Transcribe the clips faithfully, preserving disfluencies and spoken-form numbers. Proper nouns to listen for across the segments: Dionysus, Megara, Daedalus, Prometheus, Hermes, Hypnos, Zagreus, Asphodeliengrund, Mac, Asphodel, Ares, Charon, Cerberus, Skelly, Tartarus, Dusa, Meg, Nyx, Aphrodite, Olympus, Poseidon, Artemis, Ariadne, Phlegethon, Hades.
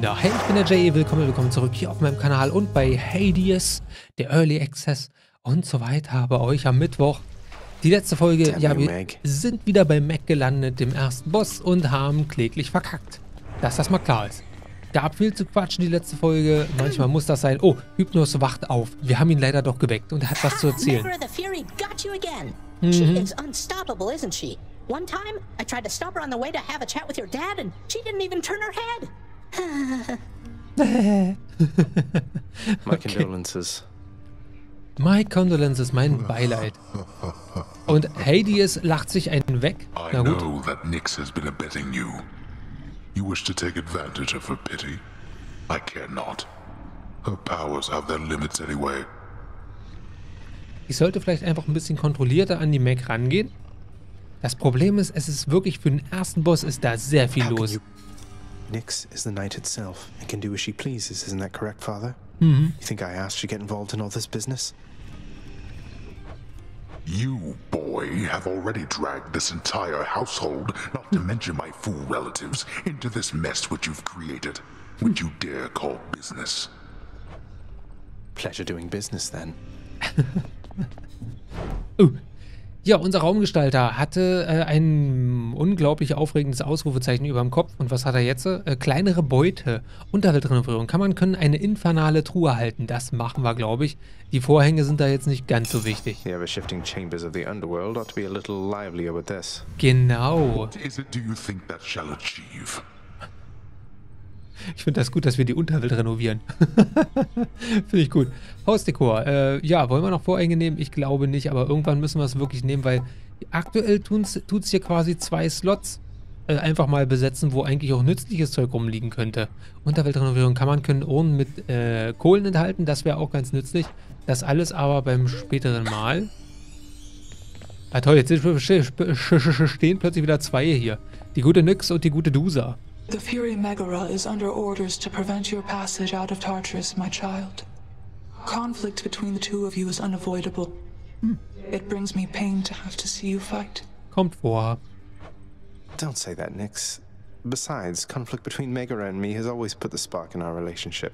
Na, hey, ich bin der J E, willkommen, willkommen zurück hier auf meinem Kanal und bei Hades, der Early Access und so weiter bei euch am Mittwoch. Die letzte Folge, Tell ja, wir Meg. sind wieder bei Mac gelandet, dem ersten Boss, und haben kläglich verkackt. Dass das mal klar ist. Gab viel zu quatschen die letzte Folge, manchmal muss das sein. Oh, Hypnos wacht auf. Wir haben ihn leider doch geweckt und er hat was zu erzählen. Mhm. One time, I tried to stop her on the way to have a chat with your dad, and she didn't even turn her head. My condolences. My condolences, mein Beileid. Und Hades lacht sich einen weg. Na gut. I know that Nyx has been abetting you. You wish to take advantage of her pity? I care not. Her powers have their limits anyway. Ich sollte vielleicht einfach ein bisschen kontrollierter an die Meg rangehen. Das Problem ist, es ist wirklich für den ersten Boss ist da sehr viel los. Nyx is the night itself and can do as she pleases, isn't that correct, Father? Mhm. You think I asked you to get involved in all this business? You, boy, have already dragged this entire household, not to mention my fool relatives, into this mess which you've created, which you dare call business. Pleasure doing business, then. Oh. Ja, unser Raumgestalter hatte äh, ein unglaublich aufregendes Ausrufezeichen über dem Kopf. Und was hat er jetzt? Äh, kleinere Beute. Unterweltrenovierung. Kann man können eine infernale Truhe halten. Das machen wir, glaube ich. Die Vorhänge sind da jetzt nicht ganz so wichtig. Genau. Ich finde das gut, dass wir die Unterwelt renovieren. Finde ich gut. Hausdekor. Äh, ja, wollen wir noch Vorhänge nehmen? Ich glaube nicht, aber irgendwann müssen wir es wirklich nehmen, weil aktuell tut es hier quasi zwei Slots äh, einfach mal besetzen, wo eigentlich auch nützliches Zeug rumliegen könnte. Unterweltrenovierung kann man können Urnen mit äh, Kohlen enthalten, das wäre auch ganz nützlich. Das alles aber beim späteren Mal. Ah toll, jetzt stehen plötzlich wieder zwei hier. Die gute Nyx und die gute Dusa. The Fury Megara is under orders to prevent your passage out of Tartarus, my child. Conflict between the two of you is unavoidable. Hm. It brings me pain to have to see you fight. Kommt vor. Don't say that, Nyx. Besides, conflict between Megara and me has always put the spark in our relationship.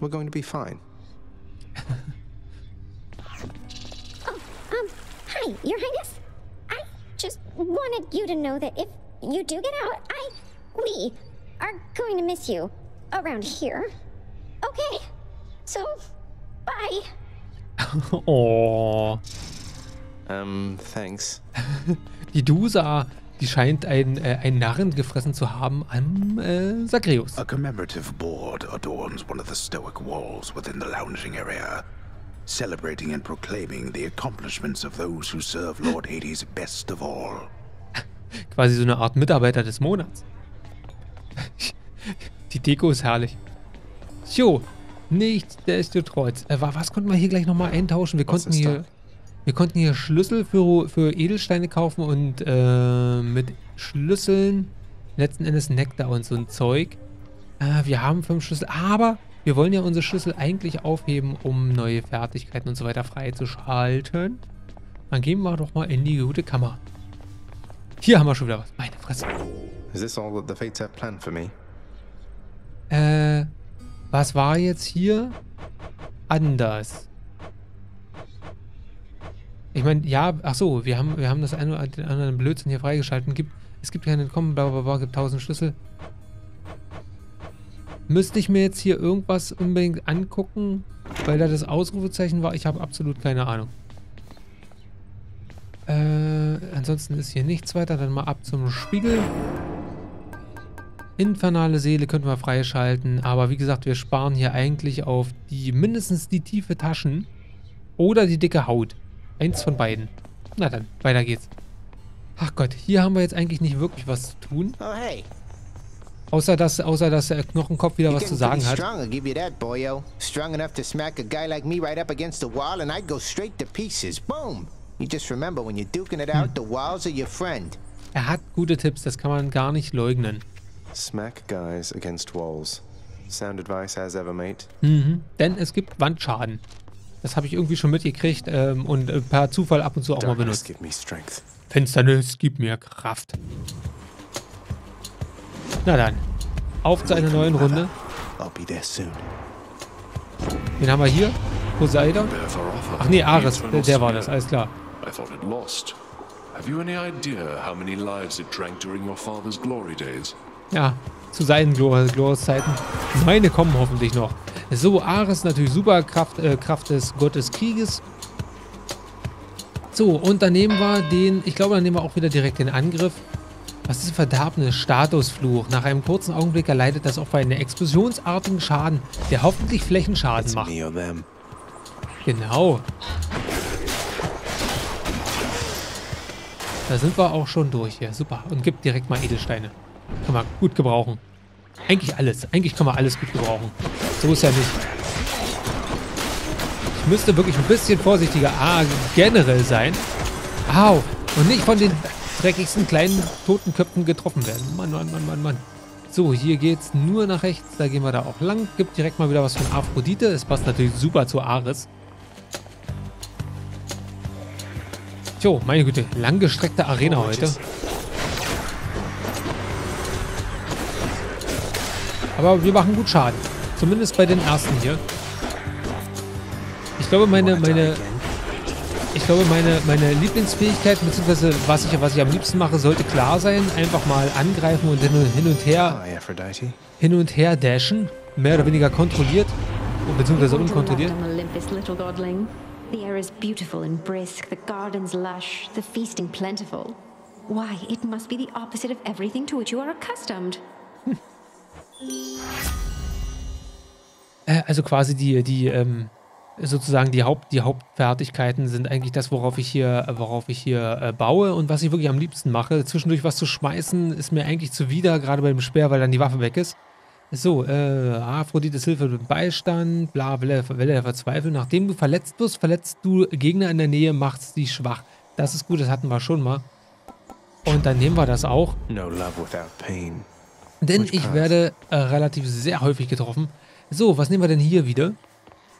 We're going to be fine. Oh, um, hi, Your Highness. I just wanted you to know that if you do get out, I... We are going to miss you around here. Okay, so bye. Oh. Um, thanks. Die Dusa, die scheint ein, äh, einen Narren gefressen zu haben am äh, Zagreus. A commemorative board adorns one of the stoic walls within the lounging area, celebrating and proclaiming the accomplishments of those who serve Lord Hades best of all. Quasi so eine Art Mitarbeiter des Monats. Die Deko ist herrlich. So, nichtsdestotrotz. Äh, was konnten wir hier gleich nochmal eintauschen? Wir konnten hier, wir konnten hier Schlüssel für, für Edelsteine kaufen und äh, mit Schlüsseln letzten Endes Nektar und so ein Zeug. Äh, wir haben fünf Schlüssel, aber wir wollen ja unsere Schlüssel eigentlich aufheben, um neue Fertigkeiten und so weiter freizuschalten. Dann gehen wir doch mal in die gute Kammer. Hier haben wir schon wieder was. Meine Fresse. Is this all that the fates have planned for me? Äh, was war jetzt hier anders? Ich meine, ja, ach so, wir haben, wir haben das eine oder den anderen Blödsinn hier freigeschalten. Gibt, es gibt keinen Entkommen, bla bla bla, gibt tausend Schlüssel. Müsste ich mir jetzt hier irgendwas unbedingt angucken, weil da das Ausrufezeichen war? Ich habe absolut keine Ahnung. Äh, ansonsten ist hier nichts weiter. Dann mal ab zum Spiegel. Infernale Seele könnten wir freischalten, aber wie gesagt, wir sparen hier eigentlich auf die mindestens die tiefe Taschen oder die dicke Haut. Eins von beiden. Na dann, weiter geht's. Ach Gott, hier haben wir jetzt eigentlich nicht wirklich was zu tun. Oh, hey. Außer dass, außer dass der Knochenkopf wieder was zu sagen hat. Hm. Er hat gute Tipps, das kann man gar nicht leugnen. Smack guys against walls. Sound advice as ever, mate. Mhm, denn es gibt Wandschaden. Das habe ich irgendwie schon mitgekriegt ähm, und per Zufall ab und zu auch mal benutzt. Finsternis, gib mir Kraft. Na dann, auf zu einer neuen Runde. Wen haben wir hier? Poseidon? Ach nee, Ares, der war das, alles klar. Ja, zu seinen Glorious-Zeiten. Meine kommen hoffentlich noch. So, Ares natürlich super, Kraft, äh, Kraft des Gottes Krieges. So, und dann nehmen wir den, ich glaube, dann nehmen wir auch wieder direkt den Angriff. Was ist ein verderbenes Statusfluch? Nach einem kurzen Augenblick erleidet das Opfer einen explosionsartigen Schaden, der hoffentlich Flächenschaden macht. Genau. Da sind wir auch schon durch hier. Super. Und gibt direkt mal Edelsteine. Kann man gut gebrauchen. Eigentlich alles. Eigentlich kann man alles gut gebrauchen. So ist ja nicht. Ich müsste wirklich ein bisschen vorsichtiger ah, generell sein. Au. Und nicht von den dreckigsten kleinen Totenköpfen getroffen werden. Mann, Mann, Mann, Mann, Mann. So, hier geht's nur nach rechts. Da gehen wir da auch lang. Gibt direkt mal wieder was von Aphrodite. Es passt natürlich super zu Ares. Jo, meine Güte. Langgestreckte Arena heute. Aber wir machen gut Schaden. Zumindest bei den ersten hier. Ich glaube, meine... meine Ich glaube, meine, meine Lieblingsfähigkeit, beziehungsweise was ich, was ich am liebsten mache, sollte klar sein. Einfach mal angreifen und hin und, hin und her hin und her dashen. Mehr oder weniger kontrolliert. Beziehungsweise unkontrolliert. Hm. Äh, also quasi die, die, ähm... sozusagen die Haupt die Hauptfertigkeiten sind eigentlich das, worauf ich hier worauf ich hier äh, baue und was ich wirklich am liebsten mache. Zwischendurch was zu schmeißen ist mir eigentlich zuwider, gerade bei dem Speer, weil dann die Waffe weg ist. So, äh, Aphrodites Hilfe mit Beistand, bla, Welle, Welle der Verzweiflung. Nachdem du verletzt wirst, verletzt du Gegner in der Nähe, machst die schwach. Das ist gut, das hatten wir schon mal. Und dann nehmen wir das auch. No love without pain. Denn ich werde äh, relativ sehr häufig getroffen. So, was nehmen wir denn hier wieder?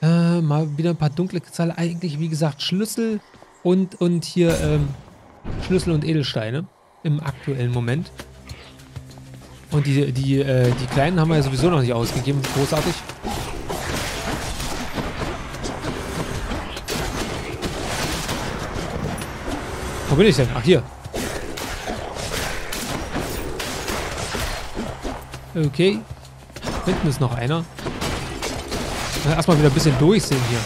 Äh, mal wieder ein paar dunkle Kristalle. Eigentlich, wie gesagt, Schlüssel und, und hier ähm, Schlüssel und Edelsteine im aktuellen Moment. Und die, die, äh, die kleinen haben wir ja sowieso noch nicht ausgegeben. Großartig. Wo bin ich denn? Ach, hier. Okay. Hinten ist noch einer. Erstmal wieder ein bisschen durchsehen hier.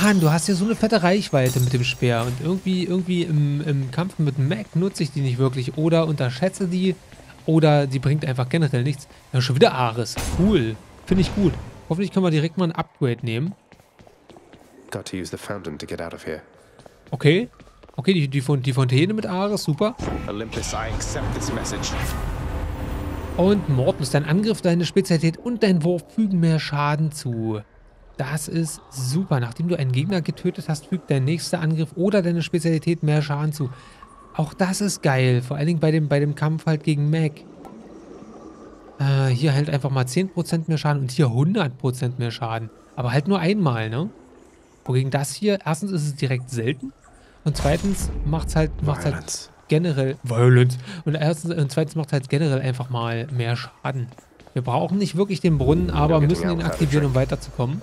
Mann, du hast ja so eine fette Reichweite mit dem Speer. Und irgendwie, irgendwie im, im Kampf mit Mac nutze ich die nicht wirklich. Oder unterschätze die. Oder die bringt einfach generell nichts. Ja, schon wieder Ares. Cool. Finde ich gut. Hoffentlich können wir direkt mal ein Upgrade nehmen. Okay. Okay, die, die, die Fontäne mit Ares. Super. Olympus, I accept this message. Und Morpheus, dein Angriff, deine Spezialität und dein Wurf fügen mehr Schaden zu. Das ist super. Nachdem du einen Gegner getötet hast, fügt dein nächster Angriff oder deine Spezialität mehr Schaden zu. Auch das ist geil. Vor allen Dingen bei dem, bei dem Kampf halt gegen Meg. Äh, hier halt einfach mal zehn Prozent mehr Schaden und hier hundert Prozent mehr Schaden. Aber halt nur einmal, ne? Wogegen das hier, erstens ist es direkt selten und zweitens macht's halt... Macht's halt generell Violence. Und erstens und zweitens macht halt generell einfach mal mehr Schaden. Wir brauchen nicht wirklich den Brunnen, aber müssen ihn aktivieren, um weiterzukommen.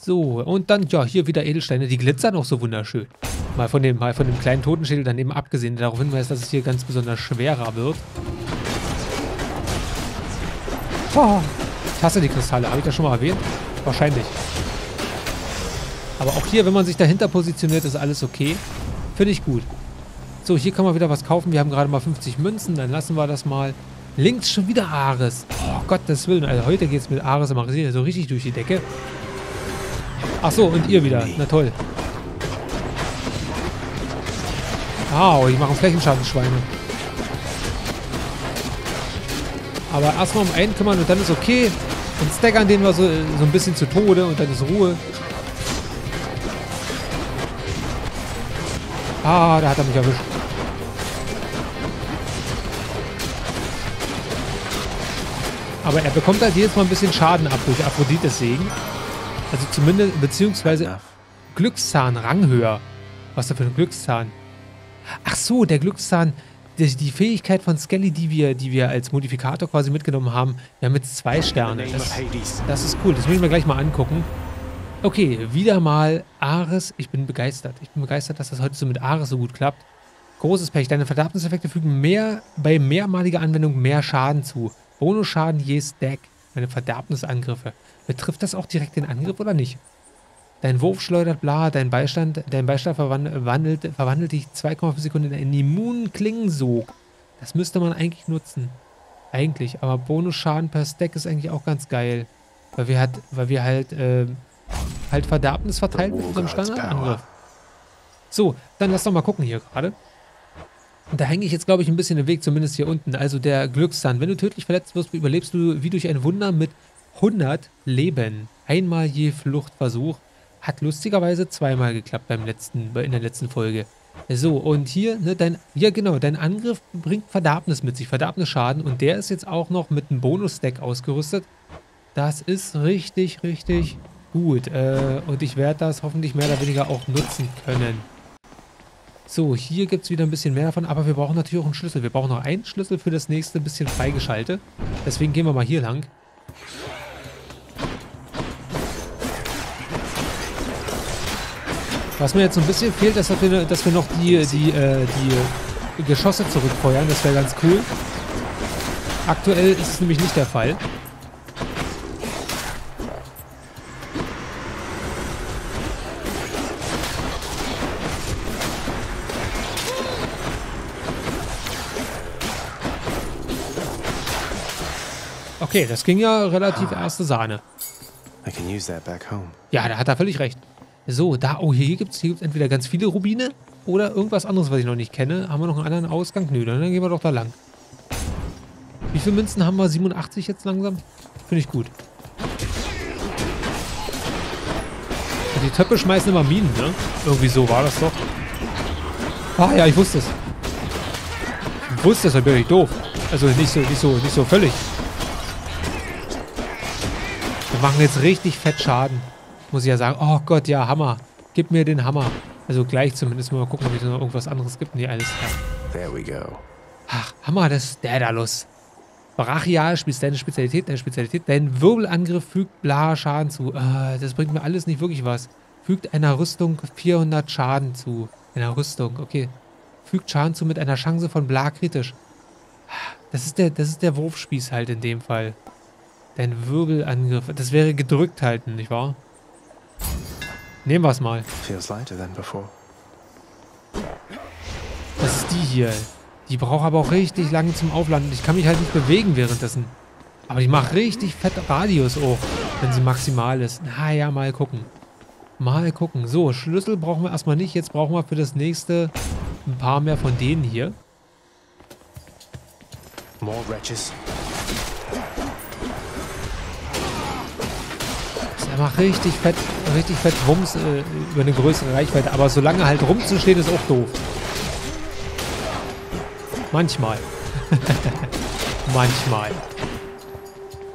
So, und dann, ja, hier wieder Edelsteine. Die glitzern auch so wunderschön. Mal von dem, mal von dem kleinen Totenschädel dann eben abgesehen, der darauf hinweist, dass es hier ganz besonders schwerer wird. Oh, ich hasse die Kristalle. Habe ich das schon mal erwähnt? Wahrscheinlich. Aber auch hier, wenn man sich dahinter positioniert, ist alles okay. Finde ich gut. So, hier kann man wieder was kaufen. Wir haben gerade mal fünfzig Münzen. Dann lassen wir das mal. Links schon wieder Ares. Oh, Gottes Willen. Also heute geht es mit Ares im Arisier so richtig durch die Decke. Ach so, und ihr wieder. Na toll. Wow, die machen Flächenschaden, Schweine. Aber erstmal um einen kümmern und dann ist okay. Und stackern den wir so, so ein bisschen zu Tode und dann ist Ruhe. Ah, da hat er mich erwischt. Aber er bekommt halt jedes Mal ein bisschen Schaden ab durch Aphrodites Segen. Also zumindest, beziehungsweise Glückszahn, Ranghöher. Was ist da für ein Glückszahn? Ach so, der Glückszahn, die, die Fähigkeit von Skelly, die wir, die wir als Modifikator quasi mitgenommen haben, wir haben jetzt zwei Sterne. Das, das ist cool, das müssen wir gleich mal angucken. Okay, wieder mal Ares. Ich bin begeistert. Ich bin begeistert, dass das heute so mit Ares so gut klappt. Großes Pech. Deine Verderbniseffekte fügen mehr, bei mehrmaliger Anwendung mehr Schaden zu. Bonusschaden je Stack. Meine Verderbnisangriffe. Betrifft das auch direkt den Angriff oder nicht? Dein Wurf schleudert bla, dein Beistand, dein Beistand verwandelt, verwandelt dich zwei Komma fünf Sekunden in einen immunen Klingensog. Das müsste man eigentlich nutzen. Eigentlich, aber Bonusschaden per Stack ist eigentlich auch ganz geil. Weil wir halt, weil wir halt, äh, halt Verderbnis verteilt mit unserem Standardangriff. So, dann lass doch mal gucken hier gerade. Und da hänge ich jetzt, glaube ich, ein bisschen im Weg, zumindest hier unten. Also der Glückszahn. Wenn du tödlich verletzt wirst, überlebst du wie durch ein Wunder mit hundert Leben. Einmal je Fluchtversuch. Hat lustigerweise zweimal geklappt beim letzten, in der letzten Folge. So, und hier, ne, dein, ja genau, dein Angriff bringt Verderbnis mit sich, Verderbnisschaden. Und der ist jetzt auch noch mit einem Bonus-Stack ausgerüstet. Das ist richtig, richtig gut. Äh, und ich werde das hoffentlich mehr oder weniger auch nutzen können. So, hier gibt es wieder ein bisschen mehr davon, aber wir brauchen natürlich auch einen Schlüssel. Wir brauchen noch einen Schlüssel für das nächste bisschen freigeschaltet. Deswegen gehen wir mal hier lang. Was mir jetzt so ein bisschen fehlt, ist, dass wir, dass wir noch die, die, äh, die Geschosse zurückfeuern. Das wäre ganz cool. Aktuell ist es nämlich nicht der Fall. Okay, das ging ja relativ erste Sahne. Ja, da hat er völlig recht. So, da, oh, hier gibt es hier gibt's entweder ganz viele Rubine oder irgendwas anderes, was ich noch nicht kenne. Haben wir noch einen anderen Ausgang? Nö, dann gehen wir doch da lang. Wie viele Münzen haben wir? siebenundachtzig jetzt langsam? Finde ich gut. Und die Töpfe schmeißen immer Minen, ne? Irgendwie so war das doch. Ah ja, ich wusste es. Ich wusste es, dann bin ich doof. Also nicht so, nicht so, nicht so völlig. Wir machen jetzt richtig fett Schaden. Muss ich ja sagen. Oh Gott, ja, Hammer. Gib mir den Hammer. Also gleich zumindest mal gucken, ob es noch irgendwas anderes gibt. Nee, alles klar. There we go. Ach, Hammer des Daedalus. Brachial spielst deine Spezialität, deine Spezialität. Dein Wirbelangriff fügt bla Schaden zu. Äh, das bringt mir alles nicht wirklich was. Fügt einer Rüstung vierhundert Schaden zu. Einer Rüstung, okay. Fügt Schaden zu mit einer Chance von bla kritisch. Das ist der, das ist der Wurfspieß halt in dem Fall. Dein Wirbelangriff. Das wäre gedrückt halten, nicht wahr? Nehmen wir es mal. Das ist die hier. Die braucht aber auch richtig lange zum Aufladen. Ich kann mich halt nicht bewegen währenddessen. Aber ich mache richtig fett Radius auch, wenn sie maximal ist. Na ja, mal gucken. Mal gucken. So, Schlüssel brauchen wir erstmal nicht. Jetzt brauchen wir für das nächste ein paar mehr von denen hier. More wretches. Macht richtig fett, richtig fett Wumms äh, über eine größere Reichweite. Aber so lange halt rumzustehen, ist auch doof. Manchmal. Manchmal.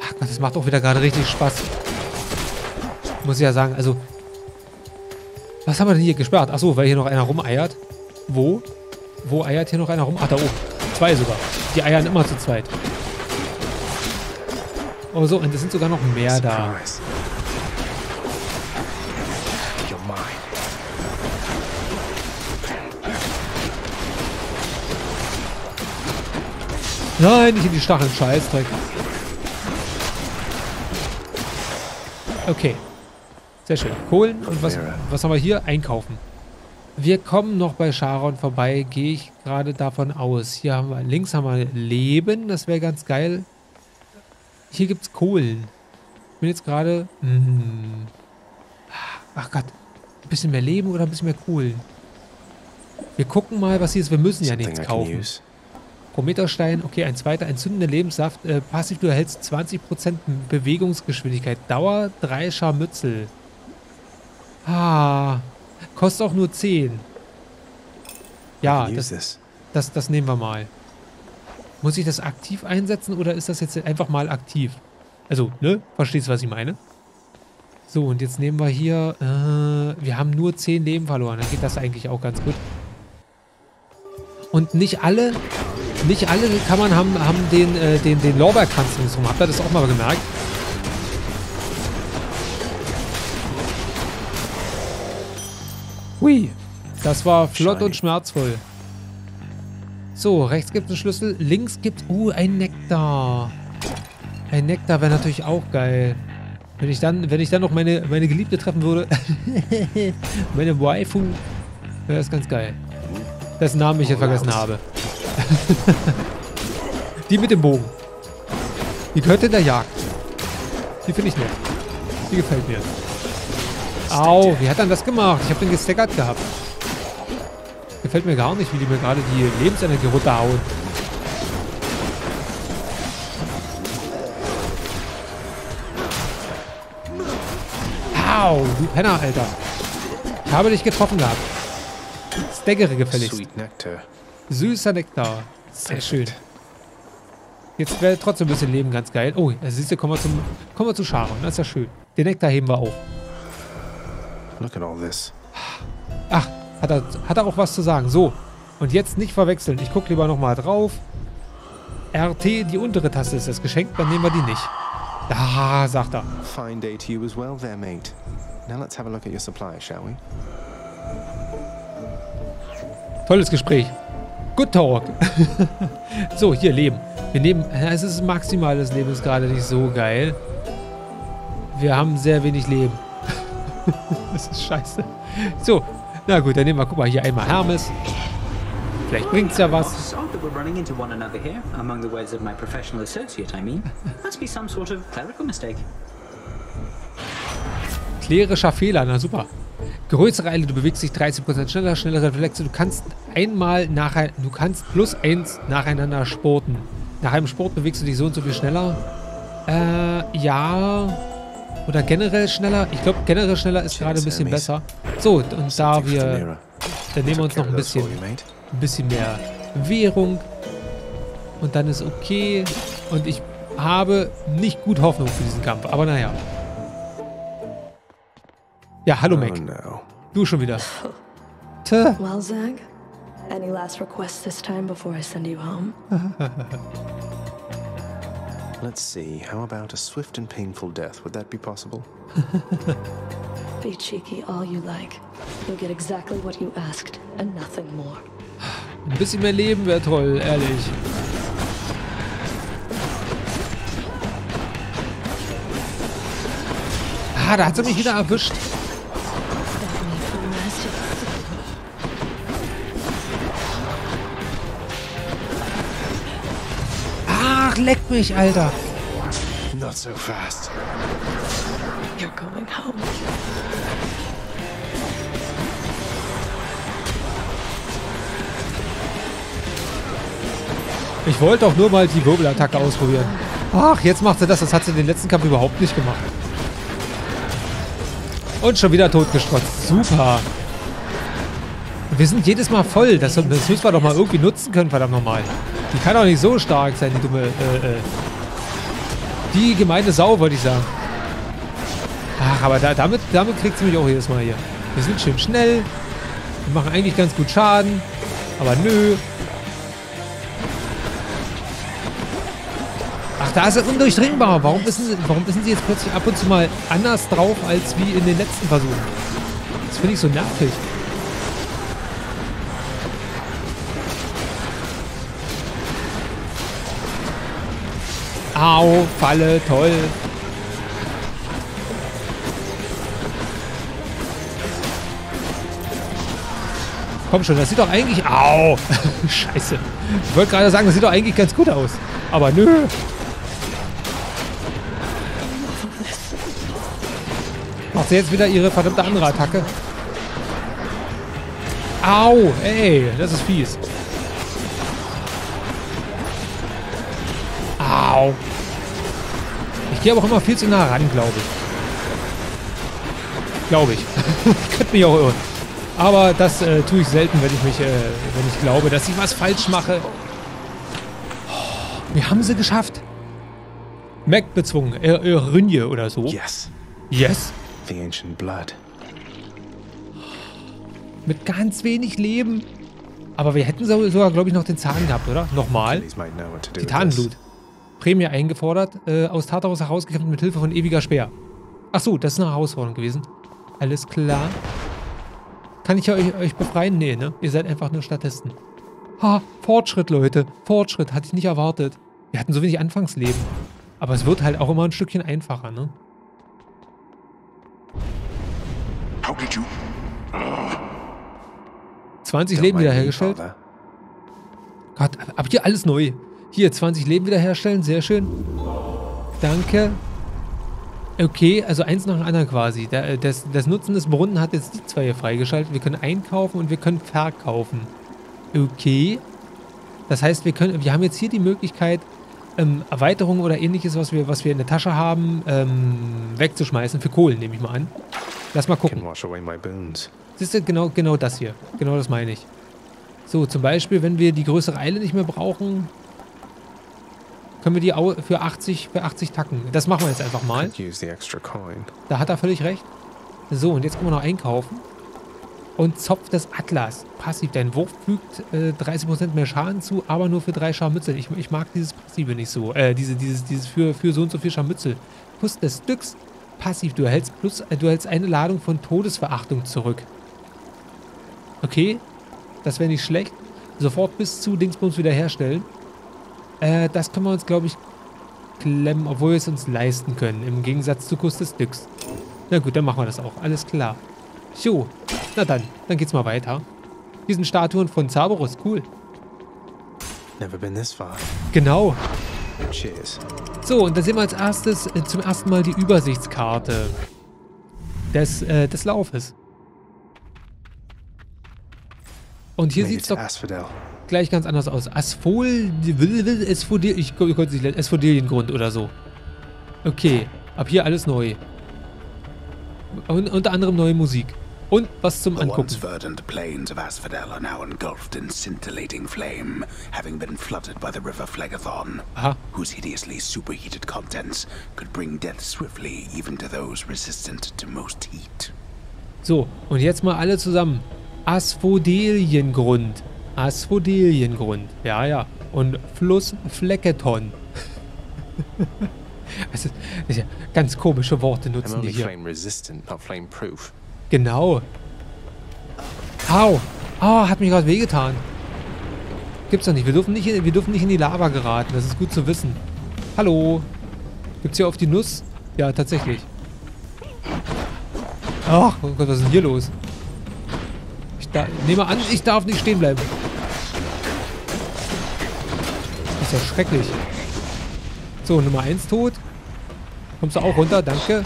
Ach Gott, das macht auch wieder gerade richtig Spaß. Muss ich ja sagen, also... Was haben wir denn hier gespart? Achso, weil hier noch einer rumeiert. Wo? Wo eiert hier noch einer rum? Ach, da oben. Zwei sogar. Die eiern immer zu zweit. Oh so, und es sind sogar noch mehr da. Nein, nicht in die Stacheln, Scheißdreck. Okay. Sehr schön. Kohlen und was, was haben wir hier? Einkaufen. Wir kommen noch bei Charon vorbei, gehe ich gerade davon aus. Hier haben wir, links haben wir Leben, das wäre ganz geil. Hier gibt's Kohlen. Ich bin jetzt gerade... Mm, ach Gott. Ein bisschen mehr Leben oder ein bisschen mehr Kohlen? Wir gucken mal, was hier ist. Wir müssen ja nichts kaufen. Prometheusstein, okay, ein zweiter, entzündender Lebenssaft, äh, passiv, du erhältst zwanzig Prozent Bewegungsgeschwindigkeit, Dauer drei Scharmützel. Ah, kostet auch nur zehn. Ja, das, das, das nehmen wir mal. Muss ich das aktiv einsetzen oder ist das jetzt einfach mal aktiv? Also, ne, verstehst du, was ich meine? So, und jetzt nehmen wir hier, äh, wir haben nur zehn Leben verloren, dann geht das eigentlich auch ganz gut. und nicht alle, nicht alle Kammern haben, haben den, äh, den, den Lorbeerkranz ringsherum. Habt ihr das auch mal gemerkt? Hui, das war flott und schmerzvoll. So, rechts gibt es einen Schlüssel, links gibt es... Uh, ein Nektar. Ein Nektar wäre natürlich auch geil. Wenn ich dann, wenn ich dann noch meine, meine Geliebte treffen würde, meine Waifu, wäre das ganz geil. Dessen Namen ich jetzt vergessen habe. Die mit dem Bogen. Die gehört in der Jagd. Die finde ich nett. Die gefällt mir. Au, wie hat er das gemacht? Ich habe den gestackert gehabt. Gefällt mir gar nicht, wie die mir gerade die Lebensenergie runterhauen. Au, du Penner, Alter. Ich habe dich getroffen gehabt. Staggere gefälligst. Süßer Nektar. Sehr schön. Jetzt wäre trotzdem ein bisschen Leben ganz geil. Oh, also siehst du, kommen wir, zum, kommen wir zu Charon. Das ist ja schön. Den Nektar heben wir auf. Look at all this. Ach, hat er, hat er auch was zu sagen. So, und jetzt nicht verwechseln. Ich gucke lieber nochmal drauf. R T, die untere Taste ist das Geschenk, dann nehmen wir die nicht. Da, sagt er. Fine day to you as well there, mate. Now let's have a look at your supplier, shall we? Tolles Gespräch. Good talk. So, hier, Leben. Wir nehmen, es ist maximales Leben, ist gerade nicht so geil. Wir haben sehr wenig Leben. Das ist scheiße. So, na gut, dann nehmen wir, guck mal, hier einmal Hermes. Vielleicht bringt's ja was. Klerischer Fehler, na super. Größere Eile, du bewegst dich dreißig Prozent schneller, schnellere Reflexe. Du kannst einmal nachher, du kannst plus eins nacheinander sporten. Nach einem Sport bewegst du dich so und so viel schneller. Äh, ja. Oder generell schneller. Ich glaube, generell schneller ist gerade ein bisschen besser. So, und da wir... Dann nehmen wir uns noch ein bisschen, ein bisschen mehr Währung. Und dann ist okay. Und ich habe nicht gut Hoffnung für diesen Kampf. Aber naja. Ja, hallo Meg. Du schon wieder. Tö. Well, Zag, any last requests this time before I send you home? Let's see. How about a swift and painful death? Would that be possible? Be cheeky all you like. You'll get exactly what you asked and nothing more. Ein bisschen mehr Leben wäre toll, ehrlich. Ah, da hat sie mich wieder erwischt. Ach, leck mich, Alter. Not so fast. You're going home. Ich wollte doch nur mal die Wirbelattacke ausprobieren. Ach, jetzt macht sie das. Das hat sie den letzten Kampf überhaupt nicht gemacht. Und schon wieder totgestrotzt. Super. Wir sind jedes Mal voll. Das, das müssen wir doch mal irgendwie nutzen können, verdammt nochmal. Die kann doch nicht so stark sein, die dumme... Äh, äh. Die gemeine Sau, wollte ich sagen. Ach, aber da, damit, damit kriegt sie mich auch jedes Mal hier. Wir sind schön schnell. Wir machen eigentlich ganz gut Schaden. Aber nö. Da ist er undurchdringbar. Warum wissen sie, warum wissen sie jetzt plötzlich ab und zu mal anders drauf, als wie in den letzten Versuchen? Das finde ich so nervig. Au, Falle, toll. Komm schon, das sieht doch eigentlich... Au! Scheiße. Ich wollte gerade sagen, das sieht doch eigentlich ganz gut aus. Aber nö. Macht sie jetzt wieder ihre verdammte andere Attacke? Au, ey, das ist fies. Au. Ich gehe aber auch immer viel zu nah ran, glaube ich. Glaube ich. Ich könnte mich auch irren. Aber das äh, tue ich selten, wenn ich mich, äh, wenn ich glaube, dass ich was falsch mache. Oh, wir haben sie geschafft. Mac bezwungen. Er, er Rünje oder so. Yes. Yes. The ancient blood. Mit ganz wenig Leben. Aber wir hätten sogar, glaube ich, noch den Zahn gehabt, oder? Nochmal. Titanenblut. Prämie eingefordert, äh, aus Tartarus herausgekämpft mit Hilfe von ewiger Speer. Achso, das ist eine Herausforderung gewesen. Alles klar. Kann ich euch, euch befreien? Nee, ne? Ihr seid einfach nur Statisten. Ha, Fortschritt, Leute. Fortschritt, hatte ich nicht erwartet. Wir hatten so wenig Anfangsleben. Aber es wird halt auch immer ein Stückchen einfacher, ne? zwanzig Leben wiederhergestellt. Gott, ab hier alles neu. Hier, zwanzig Leben wiederherstellen, sehr schön. Danke. Okay, also eins nach dem anderen quasi. Das, das Nutzen des Brunnen hat jetzt die zwei hier freigeschaltet. Wir können einkaufen und wir können verkaufen. Okay. Das heißt, wir können, wir haben jetzt hier die Möglichkeit, ähm, Erweiterungen oder ähnliches, was wir, was wir in der Tasche haben, ähm, wegzuschmeißen. Für Kohlen, nehme ich mal an. Lass mal gucken. Siehst du, genau, genau das hier. Genau das meine ich. So, zum Beispiel, wenn wir die größere Eile nicht mehr brauchen, können wir die für achtzig, für achtzig tacken. Das machen wir jetzt einfach mal. Da hat er völlig recht. So, und jetzt können wir noch einkaufen. Und Zopf des Atlas. Passiv. Dein Wurf fügt äh, dreißig Prozent mehr Schaden zu, aber nur für drei Scharmützel. Ich, ich mag dieses Passive nicht so. Äh, diese, dieses, dieses für, für so und so viel Scharmützel. Kuss des Stücks. Passiv. Du erhältst, plus, äh, du erhältst eine Ladung von Todesverachtung zurück. Okay. Das wäre nicht schlecht. Sofort bis zu Dingsbums wiederherstellen. Äh, das können wir uns, glaube ich, klemmen, obwohl wir es uns leisten können. Im Gegensatz zu Kuss des Stücks. Na gut, dann machen wir das auch. Alles klar. Jo. Na dann, dann geht's mal weiter. Hier sind Statuen von Cerberus, cool. Never been this far. Genau. Cheers. So, und da sehen wir als erstes äh, zum ersten Mal die Übersichtskarte des, äh, des Laufes. Und hier sieht's doch Asphodel. Gleich ganz anders aus. Asphodel, ich konnte es nicht lernen, Asphodeliengrund oder so. Okay, ab hier alles neu. Und unter anderem neue Musik. Und was zum Angucken. The once verdant plains of Asphodel are now engulfed in scintillating flame, having been flooded by the river Phlegethon, whose hideously superheated contents could bring death swiftly even to those resistant to most heat. So, und jetzt mal alle zusammen. Asphodeliengrund. Asphodeliengrund. Ja, ja. Und Fluss Phlegethon. Das ist ja ganz komische Worte nutzen die hier. Flame resistant, not flame proof. Genau. Au. Oh, hat mich gerade wehgetan. Gibt's doch nicht. Wir dürfen nicht, in, wir dürfen nicht in die Lava geraten. Das ist gut zu wissen. Hallo. Gibt's hier auf die Nuss? Ja, tatsächlich. Ach, oh Gott, was ist denn hier los? Ich da, nehme an, ich darf nicht stehen bleiben. Das ist ja schrecklich. So, Nummer eins tot. Kommst du auch runter? Danke.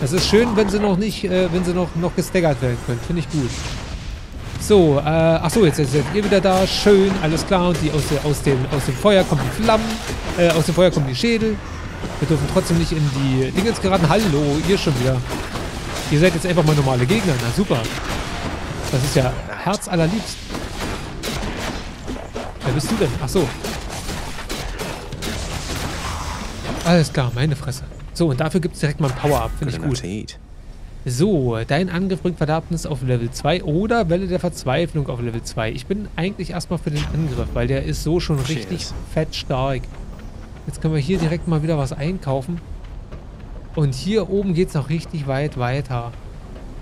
Das ist schön, wenn sie noch nicht, äh, wenn sie noch, noch gestaggert werden können. Finde ich gut. So, äh, achso, jetzt, jetzt seid ihr wieder da. Schön, alles klar. Und die aus, der, aus, dem, aus dem Feuer kommen die Flammen. Äh, aus dem Feuer kommen die Schädel. Wir dürfen trotzdem nicht in die Dingens geraten. Hallo, ihr schon wieder. Ihr seid jetzt einfach mal normale Gegner. Na super. Das ist ja herzallerliebst. Wer bist du denn? Achso. Alles klar, meine Fresse. So, und dafür gibt es direkt mal ein Power-Up, finde ich gut. So, dein Angriff bringt Verderbnis auf Level zwei oder Welle der Verzweiflung auf Level zwei. Ich bin eigentlich erstmal für den Angriff, weil der ist so schon richtig fett stark. Jetzt können wir hier direkt mal wieder was einkaufen. Und hier oben geht es noch richtig weit weiter.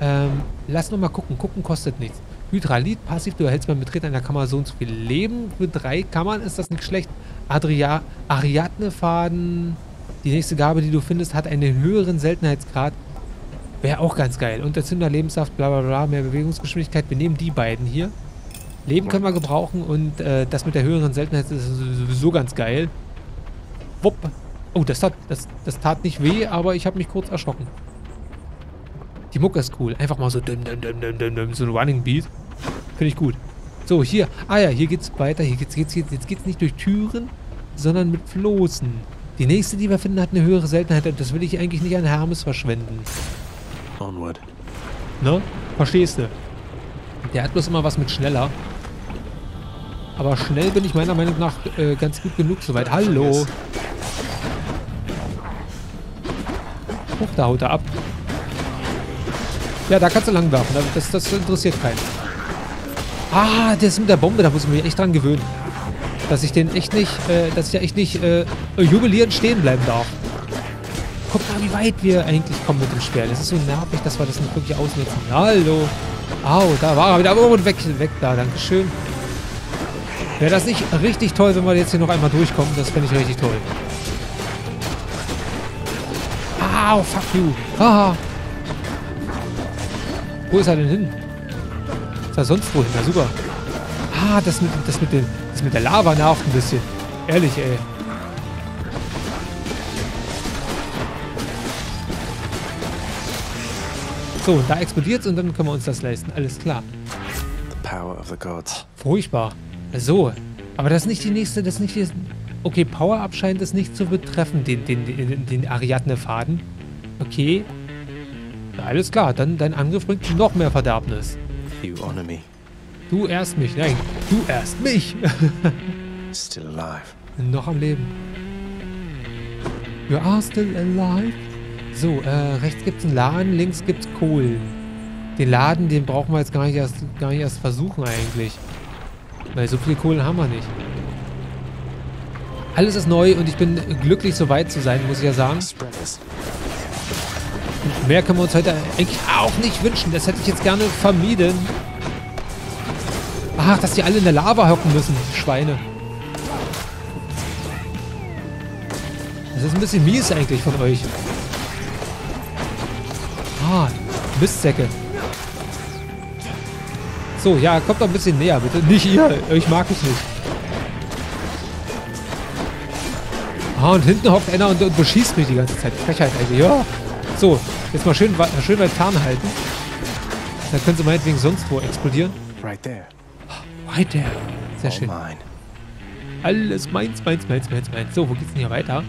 Ähm, lass noch mal gucken. Gucken kostet nichts. Hydralit, passiv, du erhältst beim Betreten einer Kammer so und so viel Leben. Für drei Kammern ist das nicht schlecht. Adria Ariadne-Faden... Die nächste Gabe, die du findest, hat einen höheren Seltenheitsgrad. Wäre auch ganz geil. Und der Zünder, Lebenssaft, bla bla bla, mehr Bewegungsgeschwindigkeit. Wir nehmen die beiden hier. Leben können wir gebrauchen und äh, das mit der höheren Seltenheit ist sowieso ganz geil. Wupp. Oh, das tat, das, das tat nicht weh, aber ich habe mich kurz erschrocken. Die Mucke ist cool. Einfach mal so düm, düm, düm, düm, düm, düm, so ein Running Beat. Finde ich gut. So, hier. Ah ja, hier geht's weiter. Hier geht's, geht's, geht's, jetzt geht's nicht durch Türen, sondern mit Flossen. Die nächste, die wir finden, hat eine höhere Seltenheit. Und das will ich eigentlich nicht an Hermes verschwenden. Onward. Ne? Verstehst du? Der hat bloß immer was mit schneller. Aber schnell bin ich meiner Meinung nach äh, ganz gut genug soweit. Hallo! Huch, da haut er ab. Ja, da kannst du lang werfen. Das, das interessiert keinen. Ah, das mit der Bombe, da muss ich mich echt dran gewöhnen. Dass ich den echt nicht, äh, dass ich ja echt nicht äh, jubilierend stehen bleiben darf. Guck mal, wie weit wir eigentlich kommen mit dem Schwert. Das ist so nervig, dass wir das nicht wirklich ausnutzen. Hallo. Au, da war er wieder. Aber weg, weg da. Dankeschön. Wäre das nicht richtig toll, wenn wir jetzt hier noch einmal durchkommen? Das fände ich richtig toll. Au, fuck you. Haha. Wo ist er denn hin? Ist er sonst wohin? Na super. Ah, das mit, das mit, den, das mit der Lava nervt ein bisschen. Ehrlich, ey. So, da explodiert's und dann können wir uns das leisten. Alles klar. The power of the gods. Furchtbar. So. Aber das ist nicht die nächste, das ist nicht die... Okay, Power-Up scheint es nicht zu betreffen, den, den, den, den Ariadne-Faden. Okay. Ja, alles klar, dann dein Angriff bringt noch mehr Verderbnis. You honor me. Du erst mich, nein, du erst mich. Still alive. Noch am Leben. You are still alive. So, äh, rechts gibt's einen Laden, links gibt's Kohlen. Den Laden, den brauchen wir jetzt gar nicht erst, gar nicht erst versuchen eigentlich. Weil so viele Kohlen haben wir nicht. Alles ist neu und ich bin glücklich, so weit zu sein, muss ich ja sagen. Und mehr können wir uns heute eigentlich auch nicht wünschen. Das hätte ich jetzt gerne vermieden. Ach, dass die alle in der Lava hocken müssen, die Schweine. Das ist ein bisschen mies eigentlich von euch. Ah, Mistsäcke. So, ja, kommt doch ein bisschen näher, bitte. Nicht ihr, euch mag ich nicht. Ah, und hinten hockt einer und, und beschießt mich die ganze Zeit. Frechheit eigentlich, ja. So, jetzt mal schön, schön weit fern halten. Dann können sie meinetwegen sonst wo explodieren. Right there. Right there. Sehr schön. Alles meins, meins, meins, meins, meins. So, wo geht's denn hier weiter?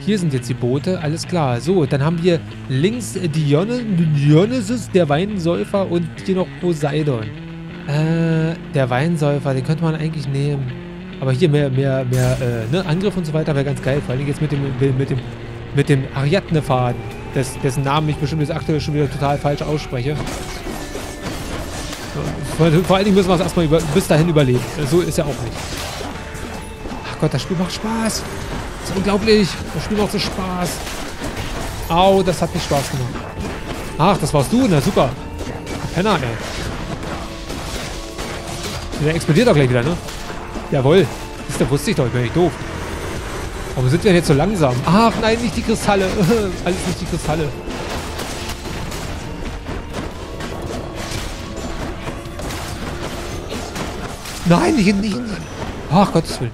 Hier sind jetzt die Boote, alles klar. So, dann haben wir links Dionysus, der Weinsäufer, und hier noch Poseidon. Äh, der Weinsäufer, den könnte man eigentlich nehmen. Aber hier mehr, mehr, mehr, äh, ne, Angriff und so weiter wäre ganz geil. Vor allem jetzt mit dem, mit dem, mit dem Ariadne-Faden, des, dessen Namen ich bestimmt jetzt aktuell schon wieder total falsch ausspreche. Vor, vor allen Dingen müssen wir es erstmal über, bis dahin überleben. So ist ja auch nicht. Ach Gott, das Spiel macht Spaß. Das ist unglaublich. Das Spiel macht so Spaß. Au, das hat mir Spaß gemacht. Ach, das warst du. Na super. Penner, ey. Der explodiert doch gleich wieder, ne? Jawohl. Das wusste ich doch. Ich bin nicht doof. Warum sind wir denn jetzt so langsam? Ach nein, nicht die Kristalle. Alles nicht die Kristalle. Nein, nicht in die... Ach, Gottes Willen.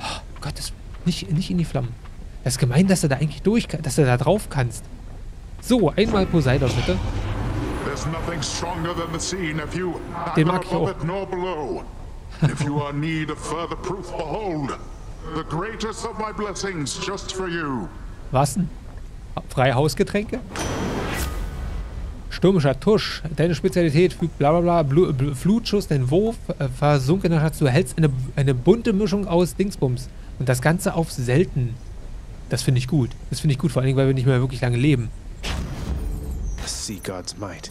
Ach, Gottes Willen. Nicht, nicht in die Flammen. Das ist gemein, dass du da eigentlich durch... Dass du da drauf kannst. So, einmal Poseidon, bitte. Den mag ich auch. If you are need of further proof, behold the greatest of my blessings just for you. Was denn? Freie Hausgetränke? Stürmischer Tusch. Deine Spezialität fügt blablabla, bla bla, Flutschuss, dein Wurf, äh, versunkener Schatz. Du hältst eine, eine bunte Mischung aus Dingsbums. Und das Ganze auf selten. Das finde ich gut. Das finde ich gut, vor allem, weil wir nicht mehr wirklich lange leben. See God's might.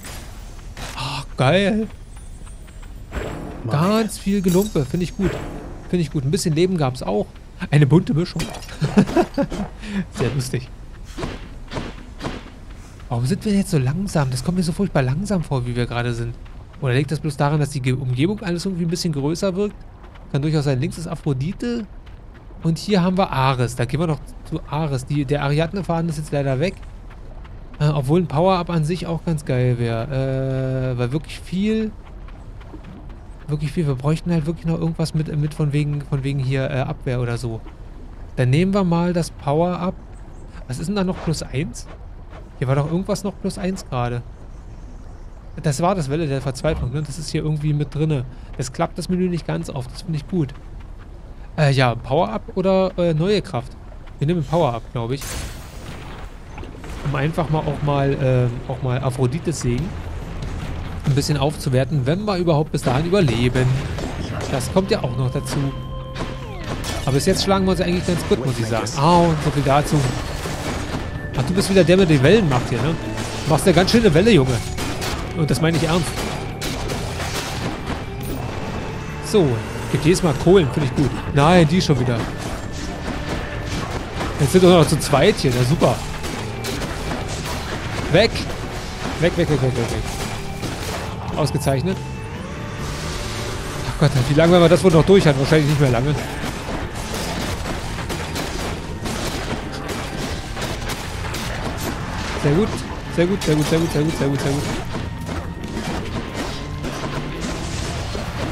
Ach, geil. Ganz viel Gelumpe, finde ich gut. Finde ich gut. Ein bisschen Leben gab es auch. Eine bunte Mischung. Sehr lustig. Warum sind wir jetzt so langsam? Das kommt mir so furchtbar langsam vor, wie wir gerade sind. Oder liegt das bloß daran, dass die Umgebung alles irgendwie ein bisschen größer wirkt? Kann durchaus sein. Links ist Aphrodite. Und hier haben wir Ares. Da gehen wir noch zu Ares. Die, der Ariadne-Faden ist jetzt leider weg. Äh, obwohl ein Power-Up an sich auch ganz geil wäre. Äh, weil wirklich viel... wirklich viel. Wir bräuchten halt wirklich noch irgendwas mit, mit von wegen von wegen hier äh, Abwehr oder so. Dann nehmen wir mal das Power-Up. Was ist denn da noch plus eins? Hier war doch irgendwas noch plus eins gerade. Das war das Welle der Verzweiflung, ne? Das ist hier irgendwie mit drinne. Das klappt das Menü nicht ganz auf. Das finde ich gut. Äh, ja, Power-Up oder äh, neue Kraft? Wir nehmen Power-Up, glaube ich. Um einfach mal auch mal, äh, auch mal Aphrodites Segen ein bisschen aufzuwerten, wenn wir überhaupt bis dahin überleben. Das kommt ja auch noch dazu. Aber bis jetzt schlagen wir uns eigentlich ganz gut, muss ich sagen. Au, oh, so viel dazu. Ach, du bist wieder der, der die Wellen macht hier, ne? Machst ja ganz schöne Welle, Junge. Und das meine ich ernst. So, gibt jedes Mal Kohlen, finde ich gut. Nein, die schon wieder. Jetzt sind wir noch zu zweit hier, na super. Weg! Weg, weg, weg, weg, weg, weg. Ausgezeichnet. Ach Gott, wie lange werden wir das wohl noch durch haben? Wahrscheinlich nicht mehr lange. Sehr gut, sehr gut, sehr gut, sehr gut, sehr gut, sehr gut, sehr gut.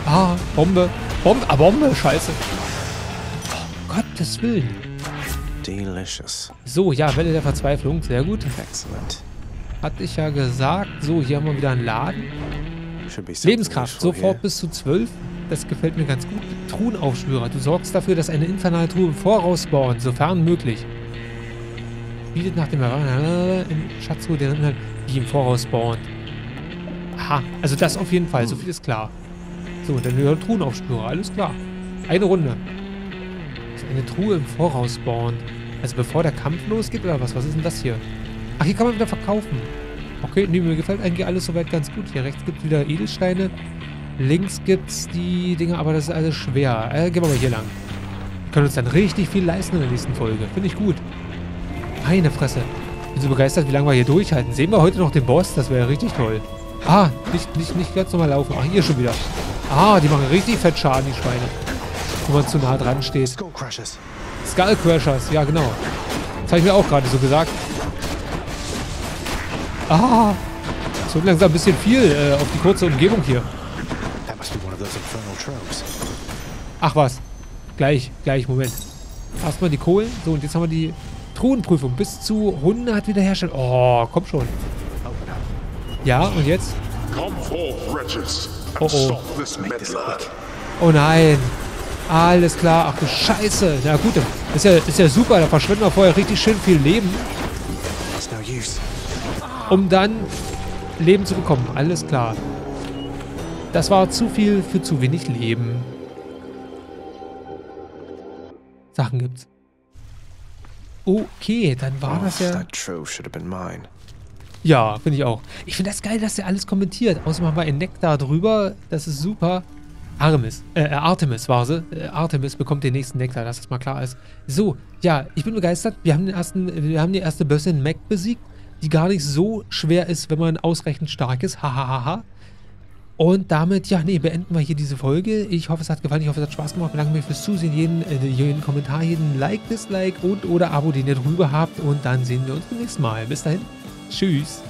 Ah, Bombe. Bombe, ah, Bombe, scheiße. Oh, Gottes Willen. Delicious. So, ja, Welle der Verzweiflung, sehr gut. Excellent. Hatte ich ja gesagt. So, hier haben wir wieder einen Laden. Lebenskraft, sofort bis zu zwölf. Das gefällt mir ganz gut. Truhenaufschwörer, du sorgst dafür, dass eine infernale Truhe im Voraus bauen, sofern möglich. Bietet nach dem Erwachen im Schatzruhe der Inhalt, die im Voraus bauen. Aha, also das auf jeden Fall, so viel ist klar. So, dann wieder Truhenaufspürer, alles klar. Eine Runde. Also eine Truhe im Voraus bauen. Also bevor der Kampf losgeht oder was? Was ist denn das hier? Ach, hier kann man wieder verkaufen. Okay, nee, mir gefällt eigentlich alles soweit ganz gut. Hier rechts gibt es wieder Edelsteine. Links gibt es die Dinger, aber das ist alles schwer. Äh, gehen wir mal hier lang. Wir können uns dann richtig viel leisten in der nächsten Folge. Finde ich gut. Meine Fresse. Bin so begeistert, wie lange wir hier durchhalten. Sehen wir heute noch den Boss? Das wäre ja richtig toll. Ah, nicht, nicht, nicht ganz normal laufen. Ach, hier schon wieder. Ah, die machen richtig fett Schaden, die Schweine. Wenn man zu nah dran steht. Skull Crushers. Skull Crushers, ja genau. Das habe ich mir auch gerade so gesagt. Ah, es wird langsam ein bisschen viel äh, auf die kurze Umgebung hier. Ach was. Gleich, gleich, Moment. Erstmal die Kohlen. So, und jetzt haben wir die Truhenprüfung bis zu hundert wiederherstellen. Oh, komm schon. Ja, und jetzt? Oh, oh. Oh nein. Alles klar. Ach du Scheiße. Na gut, das ist ja, ist ja super. Da verschwenden wir vorher richtig schön viel Leben. Um dann Leben zu bekommen. Alles klar. Das war zu viel für zu wenig Leben. Sachen gibt's. Okay, dann war das ja... Ja, finde ich auch. Ich finde das geil, dass der alles kommentiert. Außerdem haben wir einen Nektar drüber. Das ist super. Hermes, äh, Artemis war sie. Äh, Artemis bekommt den nächsten Nektar, dass das mal klar ist. So, ja, ich bin begeistert. Wir haben den ersten, wir haben die erste Bössin Meg besiegt, die gar nicht so schwer ist, wenn man ausreichend stark ist. Hahaha. Und damit, ja, nee, beenden wir hier diese Folge. Ich hoffe, es hat gefallen, ich hoffe, es hat Spaß gemacht. Bedanke mich fürs Zusehen, jeden, äh, jeden Kommentar, jeden Like, Dislike und oder Abo, den ihr drüber habt. Und dann sehen wir uns beim nächsten Mal. Bis dahin, tschüss.